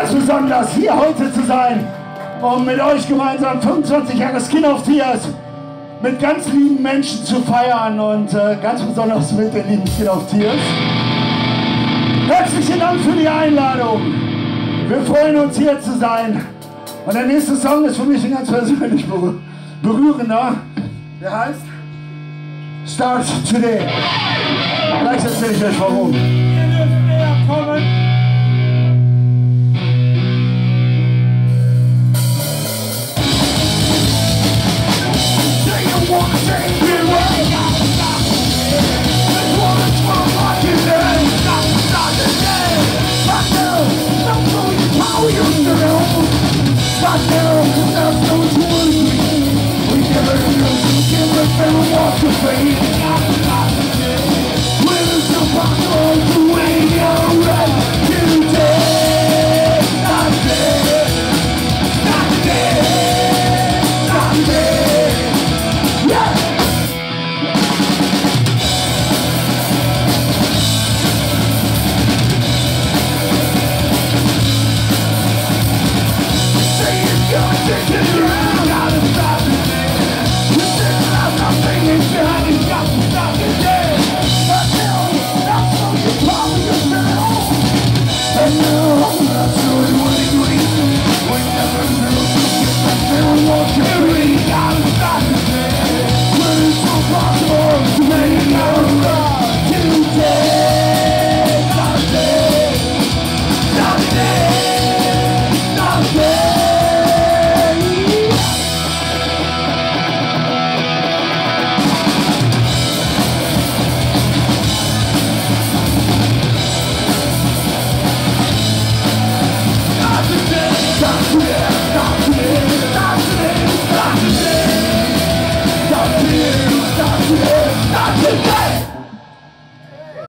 ganz besonders, hier heute zu sein, um mit euch gemeinsam 25 Jahre Skin of Tears mit ganz lieben Menschen zu feiern und ganz besonders mit den lieben Skin of Tears. Herzlichen Dank für die Einladung. Wir freuen uns, hier zu sein. Und der nächste Song ist für mich ein ganz persönlich berührender. Der heißt Start Today. Gleich erzähle ich euch warum. Ihr dürft näher kommen. We're not afraid.